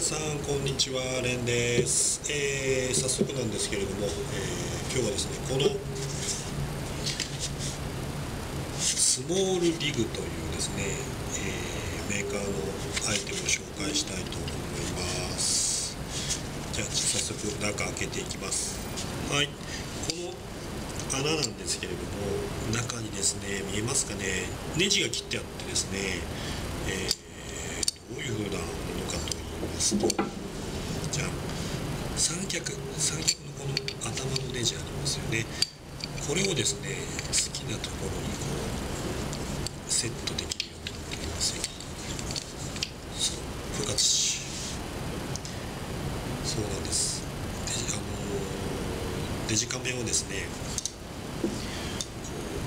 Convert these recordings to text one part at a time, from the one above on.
皆さんこんにちは、レンです。早速なんですけれども、今日はですね、このスモールリグというですね、メーカーのアイテムを紹介したいと思います。じゃあ早速中開けていきます。はい、この穴なんですけれども、中にですね、見えますかね、ネジが切ってあってですね、どういう風なものかと言いますと、じゃあ三脚のこの頭のネジありますよね。これをですね、好きなところにこうセットできるようになっていますよ。そう、こういう形。そうなんです。デジカメをですね、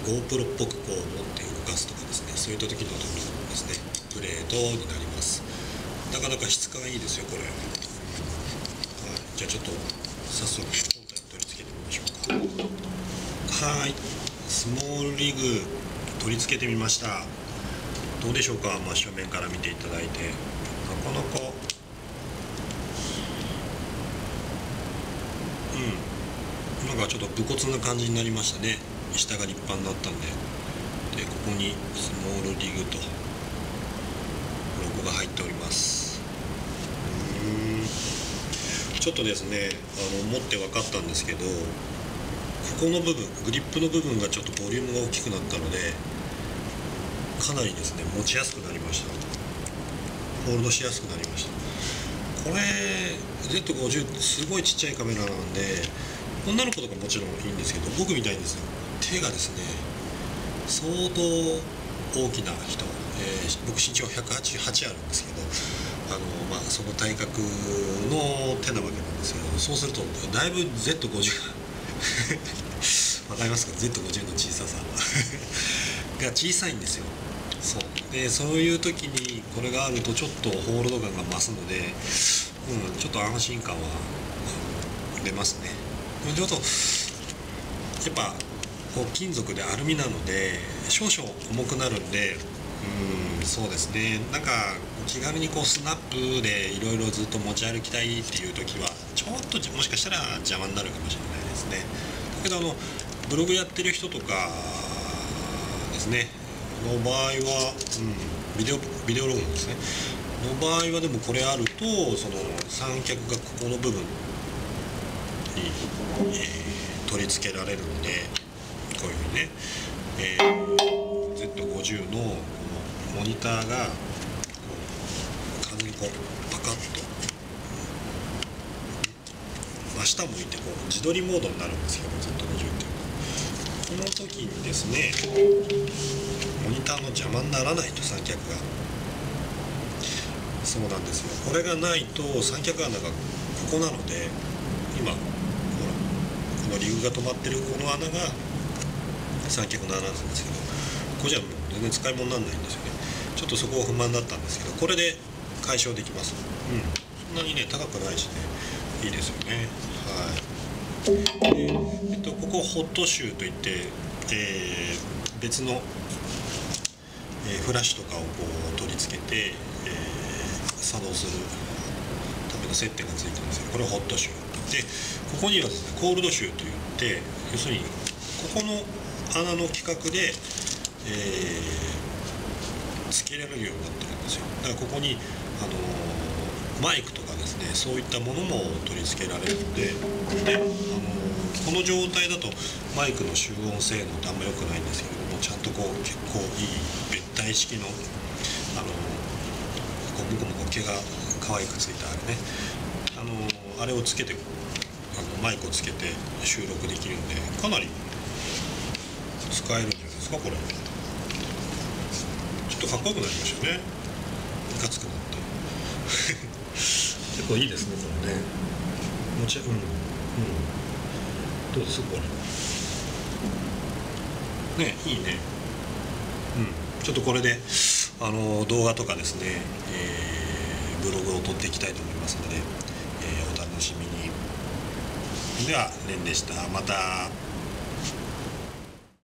GoPro っぽくこう持って動かすとかですね、そういった時のためのですね、プレートになります。なかなか質感いいですよこれ。はい、じゃあちょっと早速本体を取り付けてみましょうか。はい、スモールリグ取り付けてみました。どうでしょうか、正面から見ていただいて。なかなかなんかちょっと武骨な感じになりましたね。下が立派になったんで、ここにスモールリグとロゴが入っております。ちょっとですね、持って分かったんですけど、ここの部分、グリップの部分がちょっとボリュームが大きくなったので、かなりですね持ちやすくなりました。ホールドしやすくなりました。これ Z50 すごいちっちゃいカメラなんで、女の子とかもちろんいいんですけど、僕みたいにですね、手がですね相当大きな人、僕身長188あるんですけど、その体格の手なわけなんですけど、そうするとだいぶ Z50 わかりますか、 Z50 の小ささが小さいんですよ。そうで、そういう時にこれがあるとちょっとホールド感が増すので、ちょっと安心感は出ますね。ちょっとやっぱ金属でアルミなので少々重くなるんで、そうですね、なんか気軽にこうスナップでいろいろずっと持ち歩きたいっていう時はちょっともしかしたら邪魔になるかもしれないですね。だけどブログやってる人とかですねの場合は、ビデオログですねの場合は、でもこれあるとその三脚がここの部分に、取り付けられるんで、こういうふうにね、Z50 のモニターが完全にこうパカッと真下向いてこう自撮りモードになるんですけど、 Z50 っていうのはこの時にですね、モニターの邪魔にならないと、三脚が。そうなんですよ、これがないと三脚穴がここなので、今ほらこのリグが止まってるこの穴が三脚の穴なんですけど、ここじゃもう全然使い物にならないんですよね。ちょっとそこを不満だったんですけど、これで解消できます。そんなにね高くないしね、いいですよね。はい。で、ここホットシューといって、別の、フラッシュとかをこう取り付けて、作動するための接点がついてるんですけど、これホットシューで、ここにはですねコールドシューといって、要するにここの穴の規格で、つけられるようになってるんですよ。だからここに、マイクとかですね、そういったものも取り付けられるので、この状態だとマイクの集音性能ってあんま良くないんですけれども、ちゃんとこう結構いい別体式の、もこもこ毛が可愛くついたあれね、あれをつけて、マイクをつけて収録できるんで、かなり使えるんじゃないですか。これちょっとかっこよくなりましたよね、いかつくなって結構いいですねこれね。持ちどうですこれね、いいね。ちょっとこれで動画とかですね、ブログを撮っていきたいと思いますので、お楽しみに。ではレンでした。また。